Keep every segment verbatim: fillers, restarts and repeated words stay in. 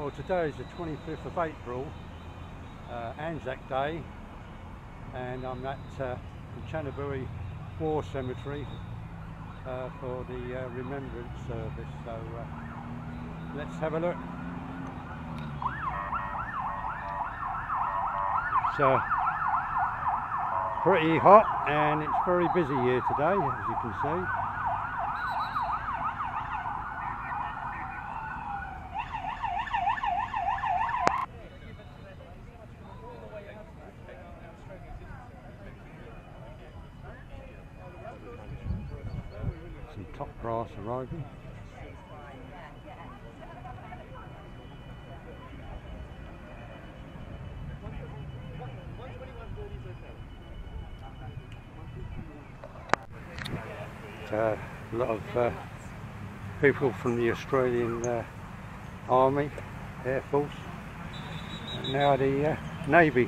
Well, today is the twenty-fifth of April, uh, Anzac Day, and I'm at uh, Kanchanaburi War Cemetery uh, for the uh, remembrance service, so uh, let's have a look. It's uh, pretty hot and it's very busy here today, as you can see. Top brass arriving. Uh, a lot of uh, people from the Australian uh, Army, Air Force, and now the uh, Navy.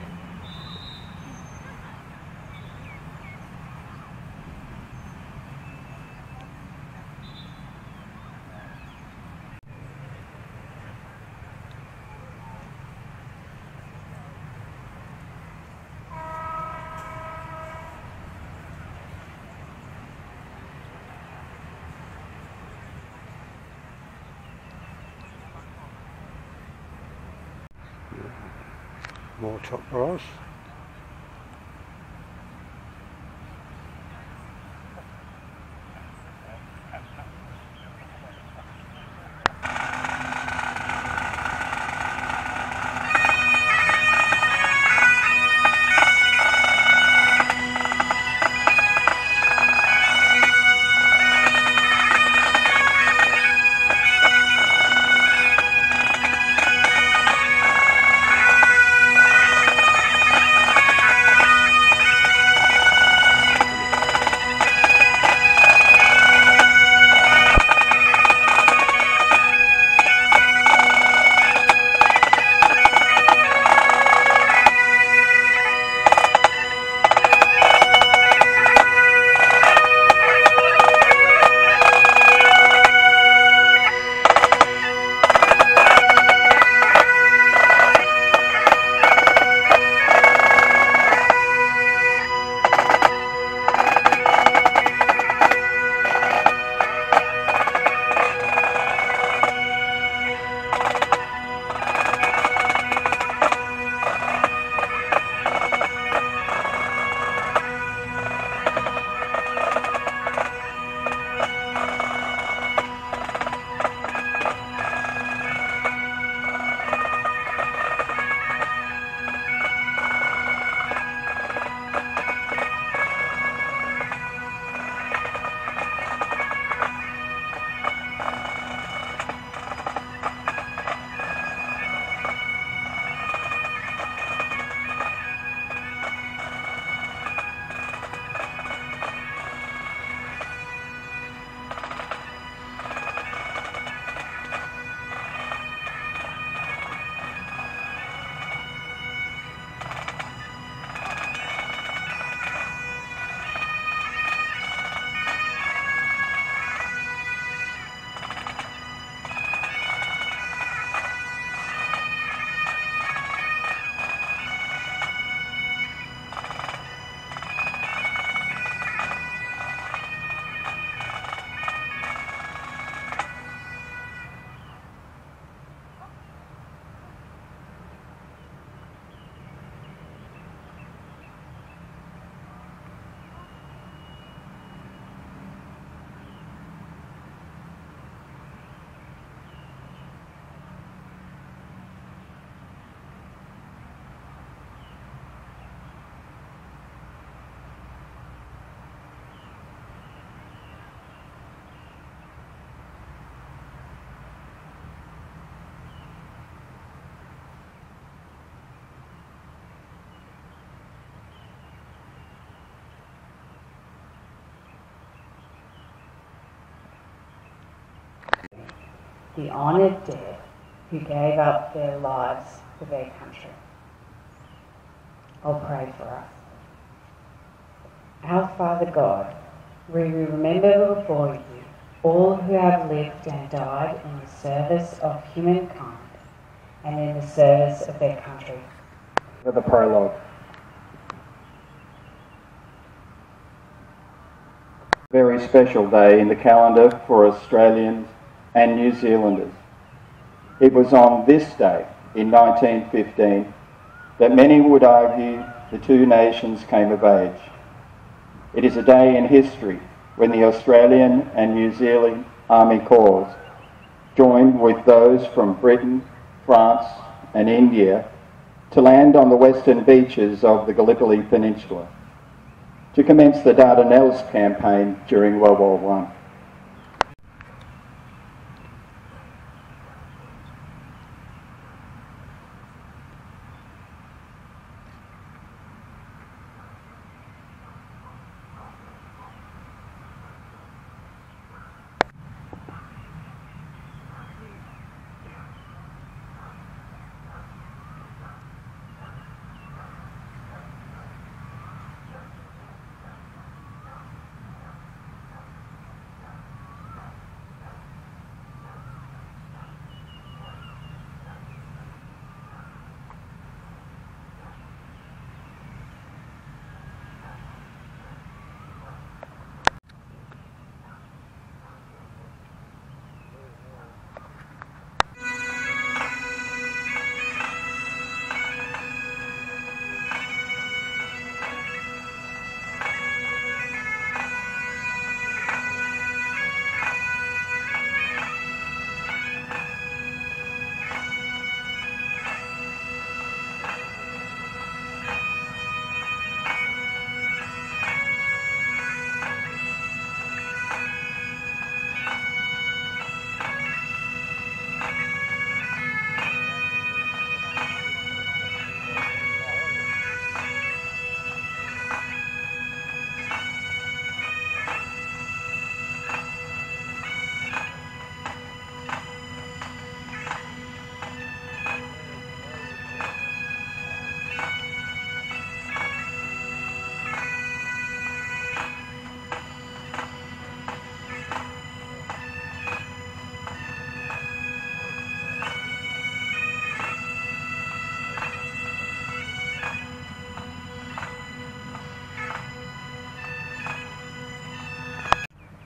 More top brass. The honoured dead who gave up their lives for their country. I'll pray for us. Our Father God, we remember before you all who have lived and died in the service of humankind and in the service of their country. With a prologue. Very special day in the calendar for Australians and New Zealanders. It was on this day in nineteen fifteen that many would argue the two nations came of age. It is a day in history when the Australian and New Zealand Army Corps, joined with those from Britain, France and India, to land on the western beaches of the Gallipoli Peninsula to commence the Dardanelles campaign during World War One.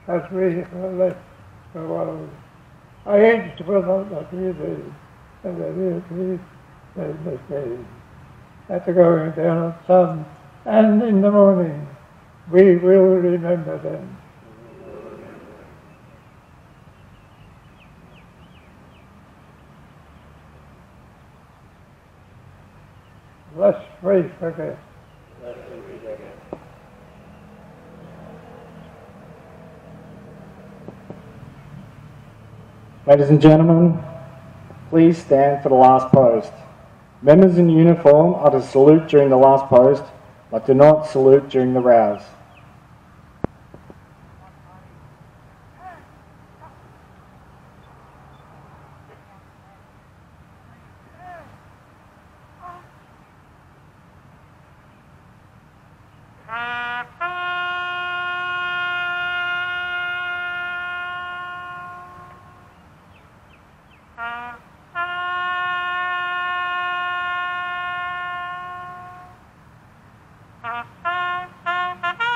That's the reason I left for a while. I hated to put on my community, and I didn't believe they misbehaved. I had to go down at sun, and in the morning, we will remember them. Lest we forget. Ladies and gentlemen, please stand for the last post. Members in uniform are to salute during the last post, but do not salute during the rows. Ha ha ha ha.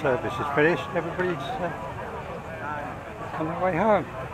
service is finished, everybody's uh, on their way home.